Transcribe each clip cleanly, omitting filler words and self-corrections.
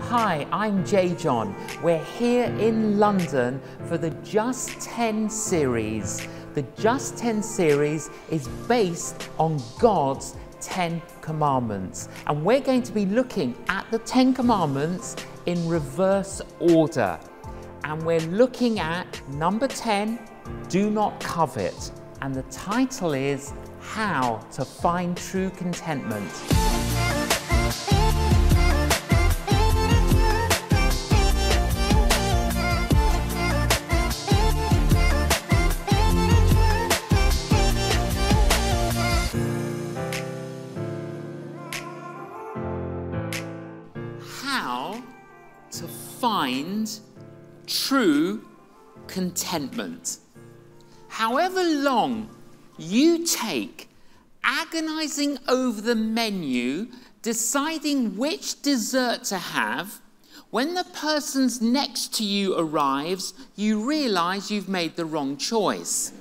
Hi, I'm J.John. We're here in London for the Just 10 series. The Just 10 series is based on God's 10 commandments. And we're going to be looking at the 10 commandments in reverse order. And we're looking at number 10, do not covet. And the title is How to Find True Contentment. How to find true contentment. However long you take agonizing over the menu, deciding which dessert to have, when the person's next to you arrives, you realize you've made the wrong choice.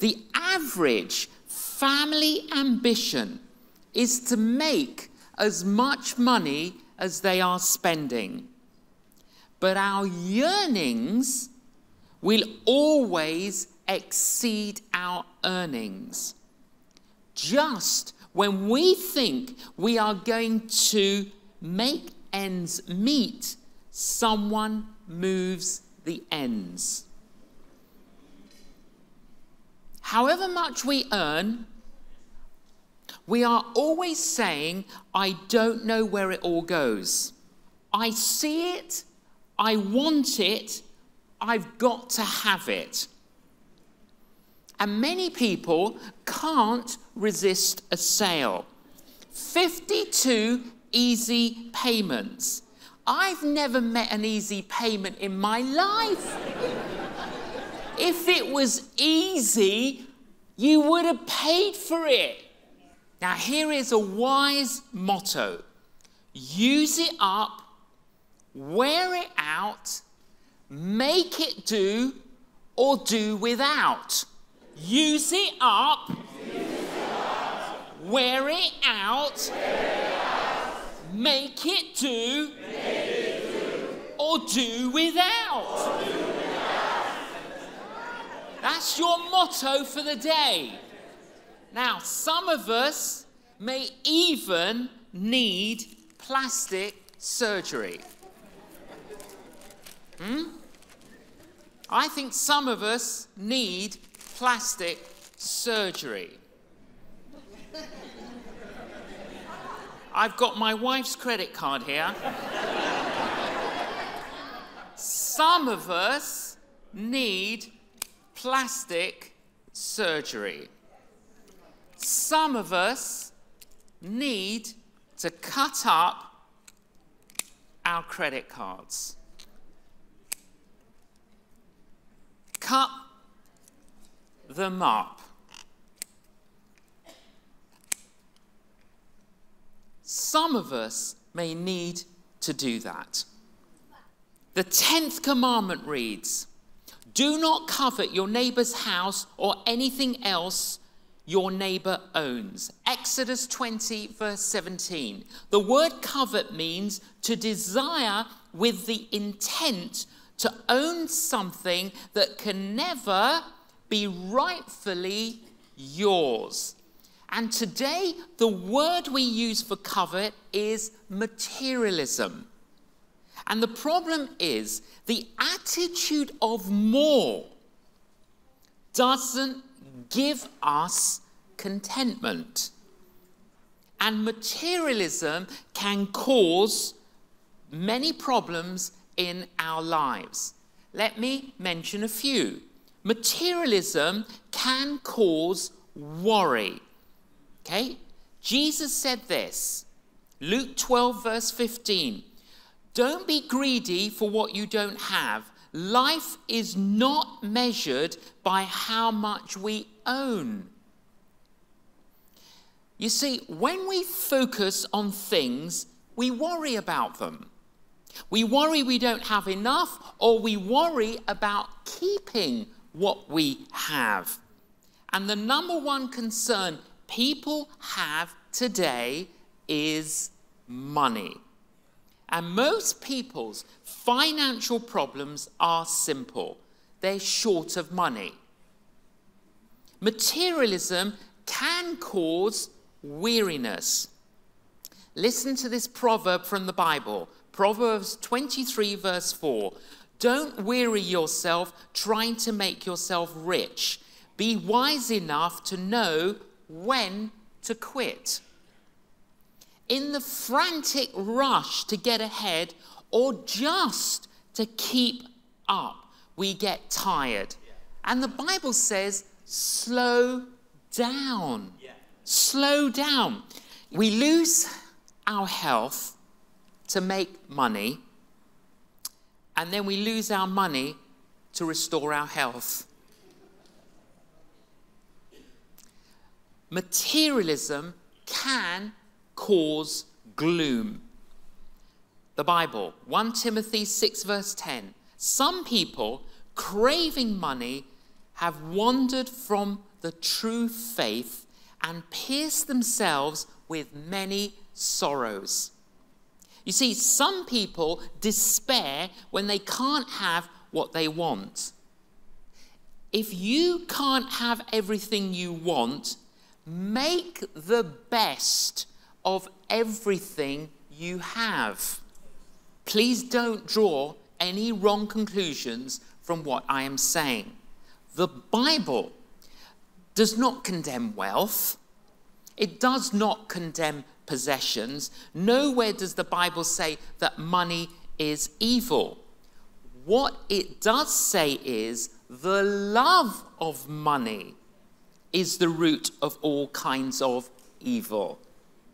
The average family ambition is to make as much money as they are spending. But our yearnings will always exceed our earnings. Just when we think we are going to make ends meet, someone moves the ends. However much we earn, we are always saying, I don't know where it all goes. I see it, I want it, I've got to have it. And many people can't resist a sale. 52 easy payments. I've never met an easy payment in my life. If it was easy, you would have paid for it. Now, here is a wise motto. Use it up, wear it out, make it do or do without. Use it up, wear it out, make it do or do without. That's your motto for the day. Now, some of us may even need plastic surgery. I think some of us need plastic surgery. I've got my wife's credit card here. Some of us need plastic surgery. Some of us need to cut up our credit cards. Cut them up. Some of us may need to do that. The 10th commandment reads, do not covet your neighbor's house or anything else your neighbor owns. Exodus 20, verse 17. The word covet means to desire with the intent to own something that can never be rightfully yours. And today, the word we use for covet is materialism. And the problem is the attitude of more doesn't give us contentment. And materialism can cause many problems in our lives. Let me mention a few. Materialism can cause worry. Okay? Jesus said this, Luke 12, verse 15. Don't be greedy for what you don't have. Life is not measured by how much we own. You see, when we focus on things, we worry about them. We worry we don't have enough, or we worry about keeping what we have. And the number one concern people have today is money. And most people's financial problems are simple. They're short of money. Materialism can cause weariness. Listen to this proverb from the Bible, Proverbs 23, verse 4. Don't weary yourself trying to make yourself rich. Be wise enough to know when to quit. In the frantic rush to get ahead or just to keep up, we get tired. And the Bible says, slow down. Slow down. We lose our health to make money, and then we lose our money to restore our health. Materialism can cause gloom. The Bible, 1 Timothy 6, verse 10. Some people craving money have wandered from the true faith and pierced themselves with many sorrows. You see, some people despair when they can't have what they want. If you can't have everything you want, make the best of everything you have. Please don't draw any wrong conclusions from what I am saying. The Bible does not condemn wealth. It does not condemn possessions. Nowhere does the Bible say that money is evil. What it does say is the love of money is the root of all kinds of evil.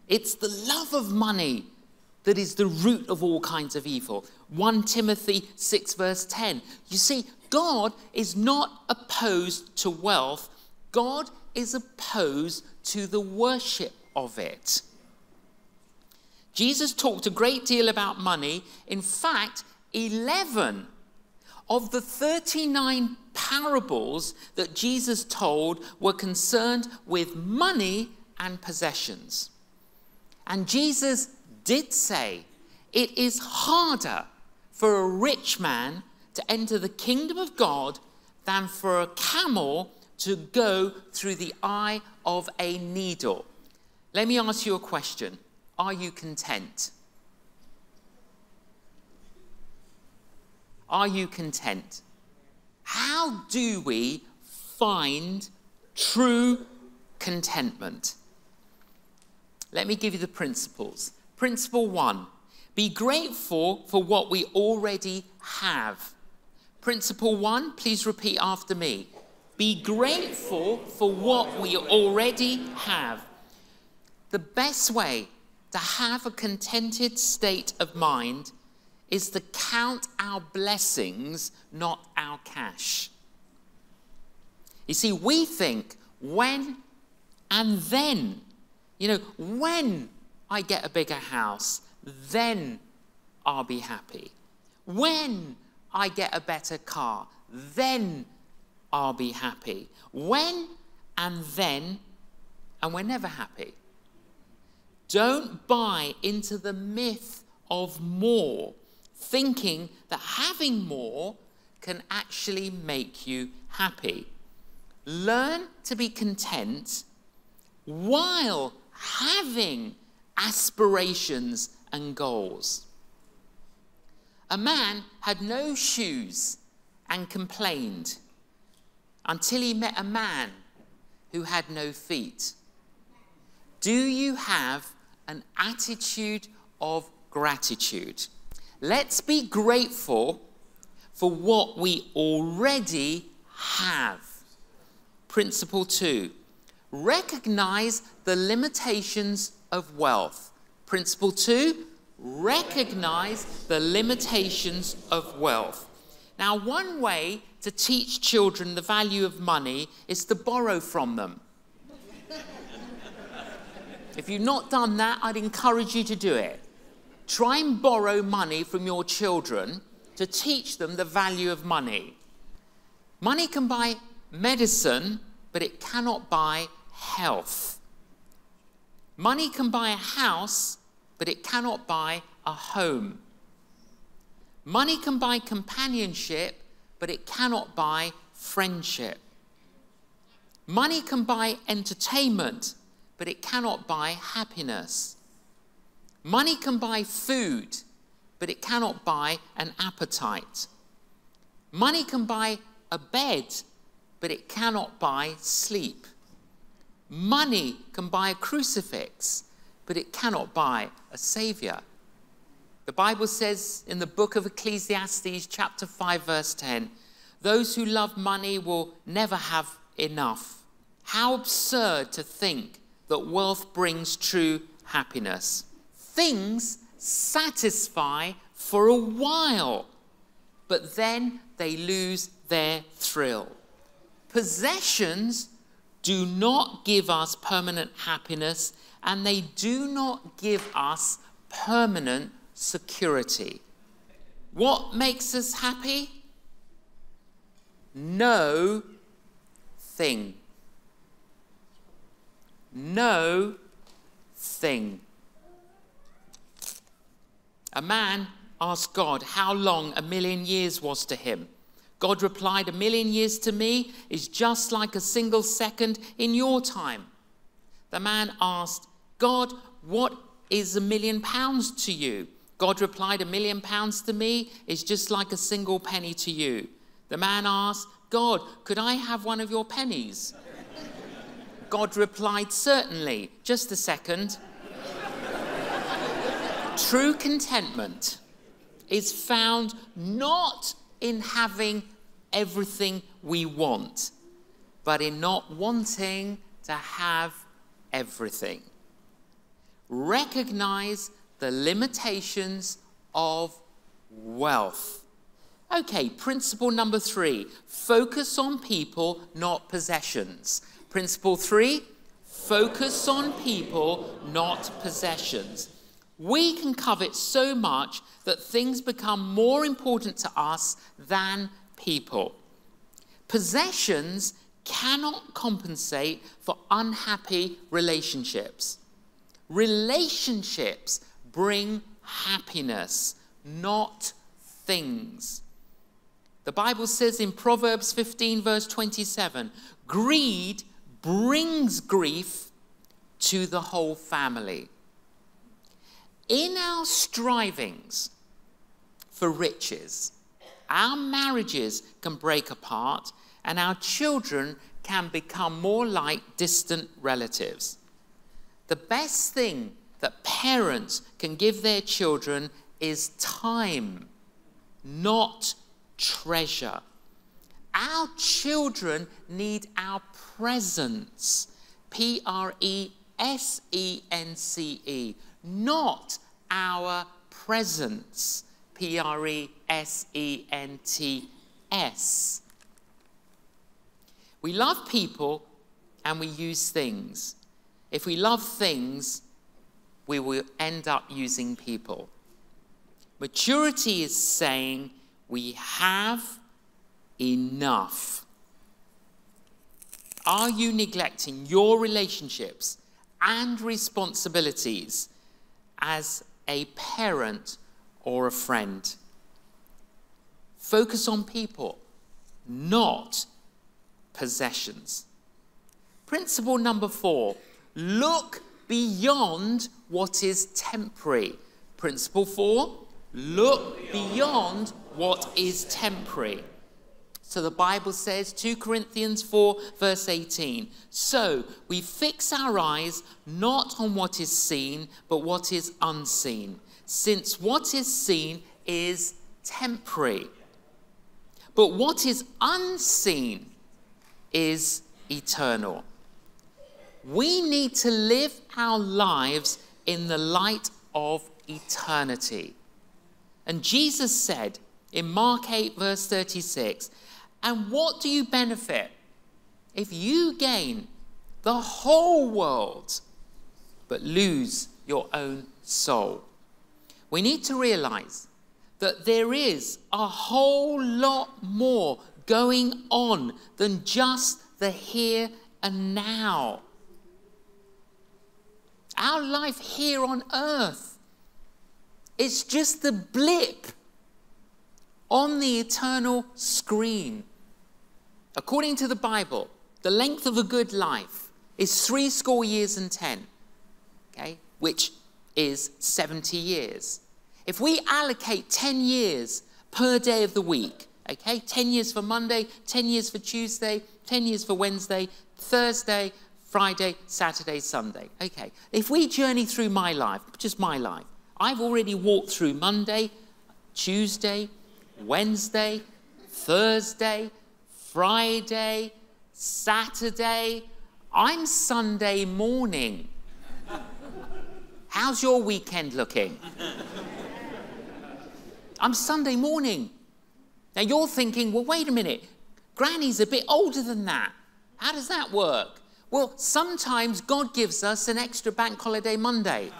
It's the love of money that is the root of all kinds of evil. 1 Timothy 6, verse 10. You see, God is not opposed to wealth. God is opposed to the worship of it. Jesus talked a great deal about money. In fact, 11 of the 39 parables that Jesus told were concerned with money and possessions. And Jesus did say, it is harder for a rich man to enter the kingdom of God than for a camel to go through the eye of a needle. Let me ask you a question. Are you content? Are you content? How do we find true contentment? Let me give you the principles. Principle one, be grateful for what we already have. Principle one, please repeat after me. Be grateful for what we already have. The best way to have a contented state of mind is to count our blessings, not our cash. You see, we think when and then. You know, when I get a bigger house, then I'll be happy. When I get a better car, then I'll be happy. When and then, and we're never happy. Don't buy into the myth of more, thinking that having more can actually make you happy. Learn to be content while having aspirations and goals. A man had no shoes and complained until he met a man who had no feet. Do you have an attitude of gratitude? Let's be grateful for what we already have. Principle two. Recognize the limitations of wealth. Principle two, recognize the limitations of wealth. Now, one way to teach children the value of money is to borrow from them. If you've not done that, I'd encourage you to do it. Try and borrow money from your children to teach them the value of money. Money can buy medicine, but it cannot buy health. Money can buy a house, but it cannot buy a home. Money can buy companionship, but it cannot buy friendship. Money can buy entertainment, but it cannot buy happiness. Money can buy food, but it cannot buy an appetite. Money can buy a bed, but it cannot buy sleep. Money can buy a crucifix, but it cannot buy a saviour. The Bible says in the book of Ecclesiastes, chapter 5, verse 10, those who love money will never have enough. How absurd to think that wealth brings true happiness. Things satisfy for a while, but then they lose their thrill. Possessions do not give us permanent happiness, and they do not give us permanent security. What makes us happy? No thing. No thing. A man asked God how long 1,000,000 years was to him. God replied, 1,000,000 years to me is just like a single second in your time. The man asked, God, what is £1,000,000 to you? God replied, £1,000,000 to me is just like a single penny to you. The man asked, God, could I have one of your pennies? God replied, certainly. Just a second. True contentment is found not in having everything we want, but in not wanting to have everything. Recognize the limitations of wealth. Okay, principle number 3, focus on people, not possessions. Principle 3, focus on people, not possessions. We can covet so much that things become more important to us than people. Possessions cannot compensate for unhappy relationships. Relationships bring happiness, not things. The Bible says in Proverbs 15, verse 27, greed brings grief to the whole family. In our strivings for riches, our marriages can break apart and our children can become more like distant relatives. The best thing that parents can give their children is time, not treasure. Our children need our presence, P-R-E-S-E-N-C-E, not our presence, P-R-E-S-E-N-T-S. We love people and we use things. If we love things, we will end up using people. Maturity is saying we have enough. Are you neglecting your relationships and responsibilities as a parent or a friend? Focus on people, not possessions. Principle number 4, look beyond what is temporary. Principle 4, look beyond what is temporary. So the Bible says, 2 Corinthians 4, verse 18, so we fix our eyes not on what is seen, but what is unseen, since what is seen is temporary, but what is unseen is eternal. We need to live our lives in the light of eternity. And Jesus said in Mark 8, verse 36, and what do you benefit if you gain the whole world but lose your own soul? We need to realize that there is a whole lot more going on than just the here and now. Our life here on earth It's just the blip on the eternal screen. According to the Bible, the length of a good life is 70 years, okay, which is 70 years. If we allocate 10 years per day of the week, okay, 10 years for Monday, 10 years for Tuesday, 10 years for Wednesday, Thursday, Friday, Saturday, Sunday. Okay, if we journey through my life, just my life, I've already walked through Monday, Tuesday, Wednesday, Thursday, Friday, Saturday. I'm Sunday morning. How's your weekend looking? I'm Sunday morning. Now you're thinking, well, wait a minute. Granny's a bit older than that. How does that work? Well, sometimes God gives us an extra bank holiday Monday.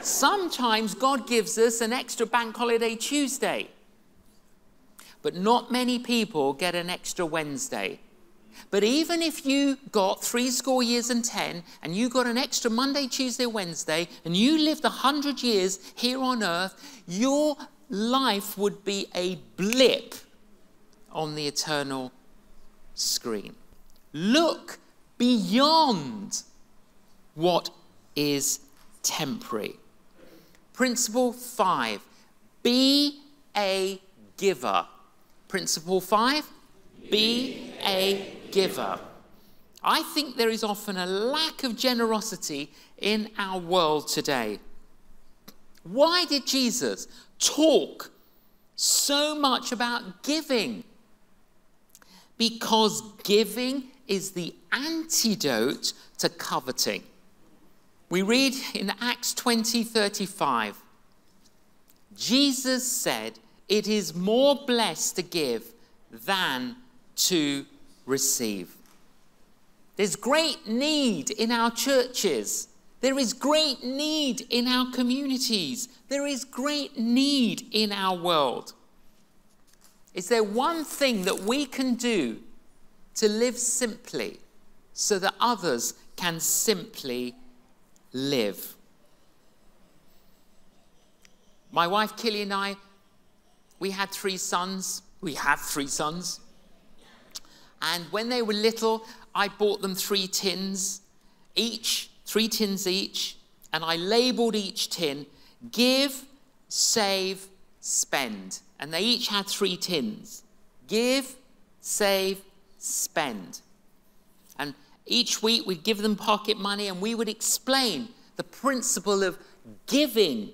Sometimes God gives us an extra bank holiday Tuesday. But not many people get an extra Wednesday. But even if you got 70 years and you got an extra Monday, Tuesday, Wednesday, and you lived 100 years here on earth, your life would be a blip on the eternal screen. Look beyond what is temporary. Principle 5, be a giver. Principle 5, be a giver. I think there is often a lack of generosity in our world today. Why did Jesus talk so much about giving? Because giving is the antidote to coveting. We read in Acts 20:35, Jesus said, "It is more blessed to give than to receive." There's great need in our churches. There is great need in our communities. There is great need in our world. Is there one thing that we can do to live simply so that others can simply live? My wife, Kelly, and I, we had 3 sons. We have 3 sons. And when they were little, I bought them 3 tins each, and I labelled each tin, give, save, spend. And they each had 3 tins, give, save, spend. And each week we'd give them pocket money and we would explain the principle of giving,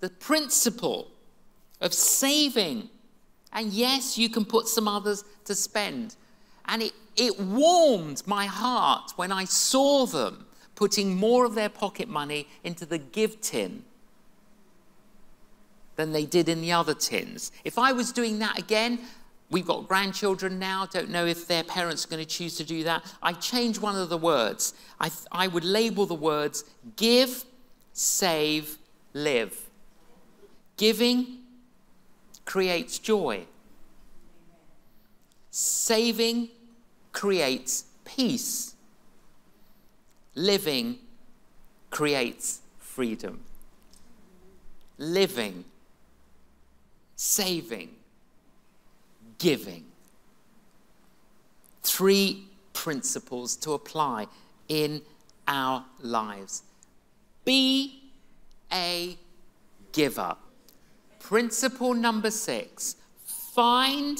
the principle of saving. And yes, you can put some others to spend. And it warmed my heart when I saw them putting more of their pocket money into the give tin than they did in the other tins. If I was doing that again, we've got grandchildren now, don't know if their parents are going to choose to do that. I changed one of the words. I would label the words give, save, live. Giving creates joy. Saving creates peace. Living creates freedom. Living, saving, giving. 3 principles to apply in our lives. Be a giver. Principle number 6, find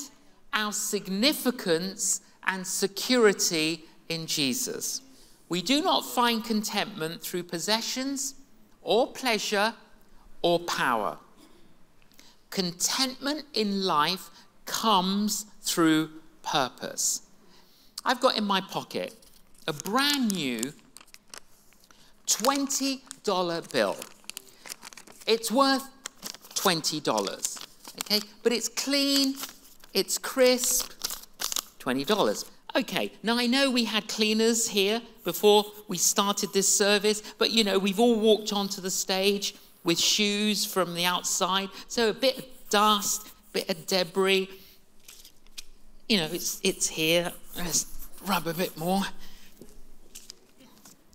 our significance and security in Jesus. We do not find contentment through possessions or pleasure or power. Contentment in life comes through purpose. I've got in my pocket a brand new $20 bill. It's worth $20, okay? But it's clean, it's crisp, $20. Okay, now I know we had cleaners here before we started this service, but you know, we've all walked onto the stage with shoes from the outside, so a bit of dust, a bit of debris. You know, it's here. Let's rub a bit more.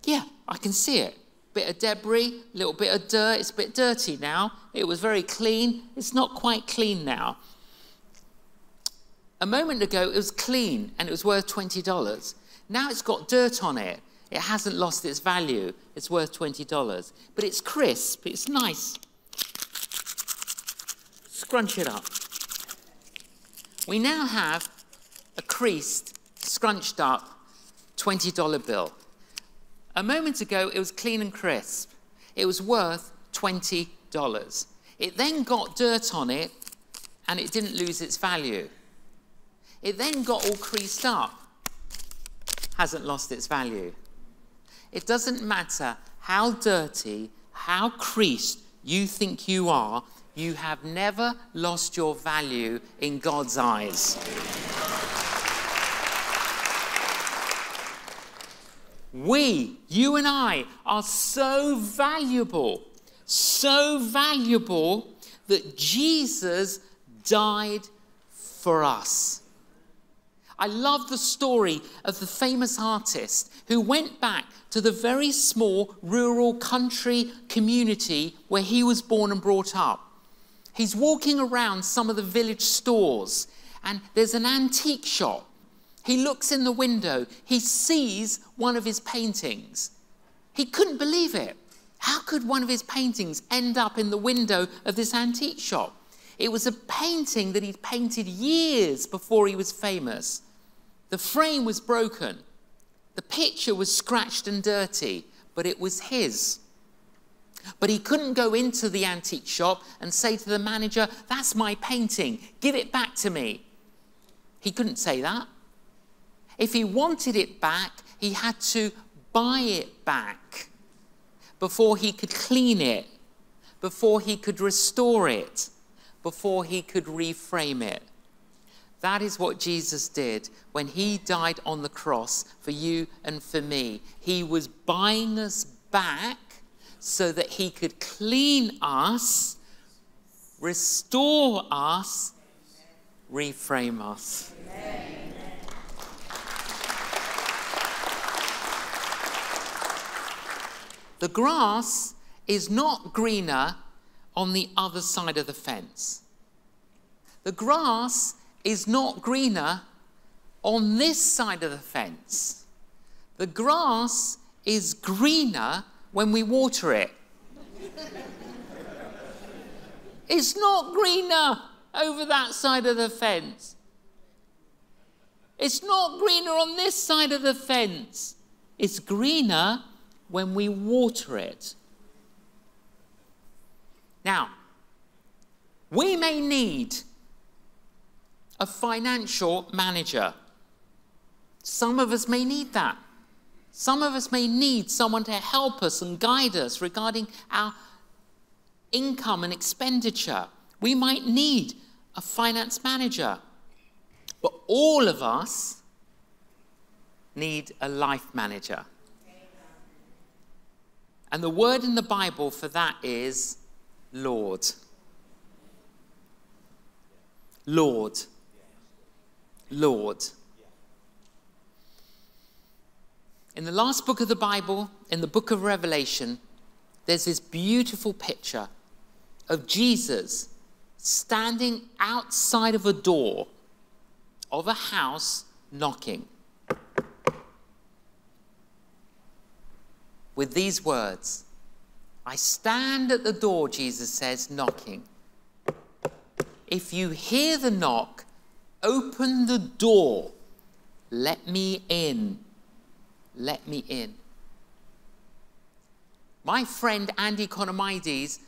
Yeah, I can see it. bit of debris, little bit of dirt. It's a bit dirty now. It was very clean. It's not quite clean now. A moment ago, it was clean, and it was worth $20. Now it's got dirt on it. It hasn't lost its value. It's worth $20. But it's crisp. It's nice. Scrunch it up. We now have a creased, scrunched up $20 bill. A moment ago, it was clean and crisp. It was worth $20. It then got dirt on it, and it didn't lose its value. It then got all creased up. Hasn't lost its value. It doesn't matter how dirty, how creased you think you are, you have never lost your value in God's eyes. We, you and I, are so valuable that Jesus died for us. I love the story of the famous artist who went back to the very small rural country community where he was born and brought up. He's walking around some of the village stores, and there's an antique shop. He looks in the window. He sees one of his paintings. He couldn't believe it. How could one of his paintings end up in the window of this antique shop? It was a painting that he'd painted years before he was famous. The frame was broken. The picture was scratched and dirty, but it was his. But he couldn't go into the antique shop and say to the manager, "That's my painting, give it back to me." He couldn't say that. If he wanted it back, he had to buy it back before he could clean it, before he could restore it, before he could reframe it. That is what Jesus did when he died on the cross for you and for me. He was buying us back so that he could clean us, restore us, reframe us. Amen. The grass is not greener on the other side of the fence. The grass is not greener on this side of the fence. The grass is greener when we water it. It's not greener over that side of the fence. It's not greener on this side of the fence. It's greener when we water it. Now, we may need a financial manager. Some of us may need that. Some of us may need someone to help us and guide us regarding our income and expenditure. We might need a finance manager. But all of us need a life manager. And the word in the Bible for that is Lord. Lord. Lord. In the last book of the Bible, in the book of Revelation, there's this beautiful picture of Jesus standing outside of a door of a house knocking with these words. "I stand at the door," Jesus says, "knocking. If you hear the knock, open the door. Let me in. Let me in." My friend Andy Konomides,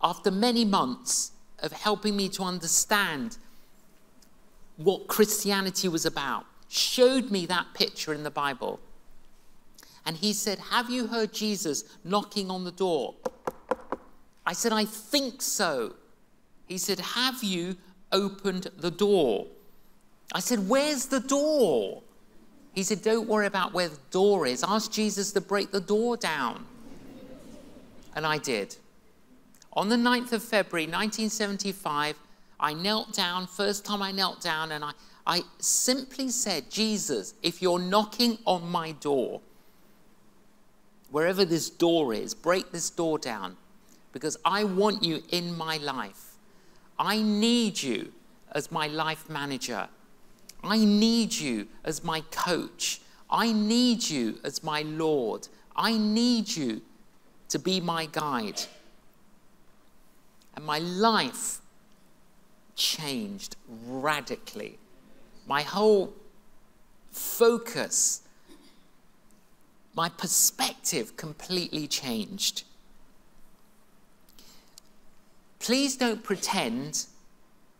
after many months of helping me to understand what Christianity was about, showed me that picture in the Bible. And he said, "Have you heard Jesus knocking on the door?" I said, "I think so." He said, "Have you opened the door?" I said, "Where's the door?" He said, "Don't worry about where the door is. Ask Jesus to break the door down." And I did. On the 9th of February, 1975, I knelt down, first time I knelt down, and I simply said, "Jesus, if you're knocking on my door, wherever this door is, break this door down, because I want you in my life. I need you as my life manager. I need you as my coach. I need you as my Lord. I need you to be my guide. And my life changed radically. My whole focus, my perspective completely changed. Please don't pretend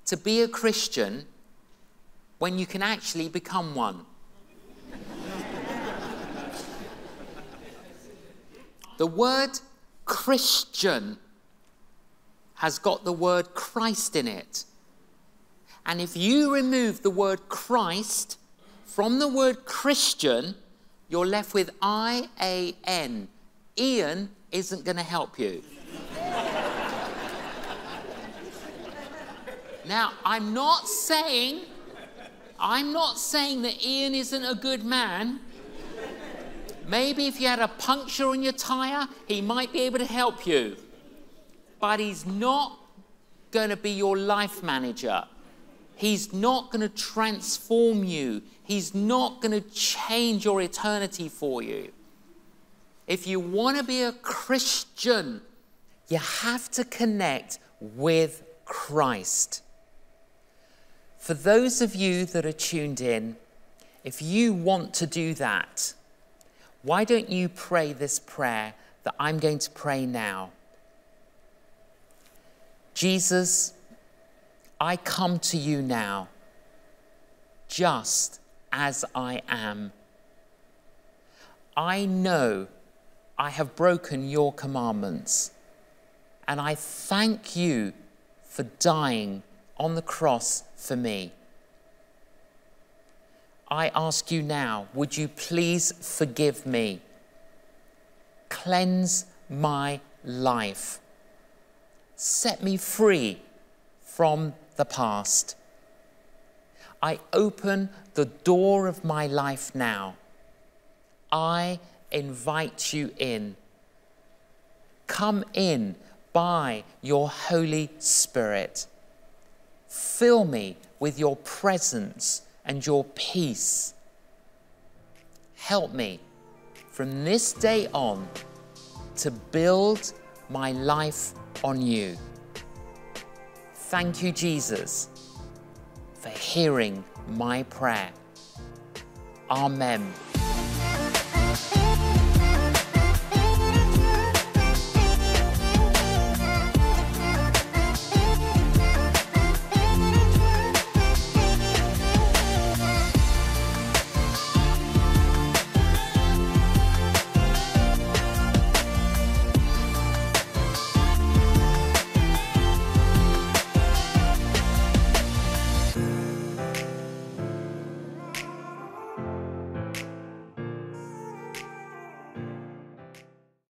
to be a Christian when you can actually become one. The word Christian has got the word Christ in it. And if you remove the word Christ from the word Christian, you're left with I-A-N. Ian isn't going to help you. Now, I'm not saying that Ian isn't a good man. Maybe if you had a puncture on your tyre, he might be able to help you. But he's not going to be your life manager. He's not going to transform you. He's not going to change your eternity for you. If you want to be a Christian, you have to connect with Christ. For those of you that are tuned in, if you want to do that, why don't you pray this prayer that I'm going to pray now? Jesus, I come to you now, just as I am. I know I have broken your commandments, and I thank you for dying on the cross for me. I ask you now, would you please forgive me? Cleanse my life. Set me free from the past. I open the door of my life now. I invite you in. Come in by your Holy Spirit. Fill me with your presence and your peace. Help me from this day on to build my life on you. Thank you, Jesus, for hearing my prayer. Amen.